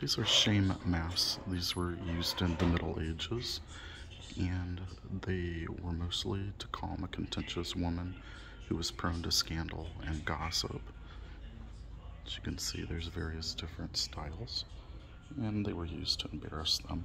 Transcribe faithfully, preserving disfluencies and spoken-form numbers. These are shame mass. These were used in the Middle Ages, and they were mostly to calm a contentious woman who was prone to scandal and gossip. As you can see, there's various different styles, and they were used to embarrass them.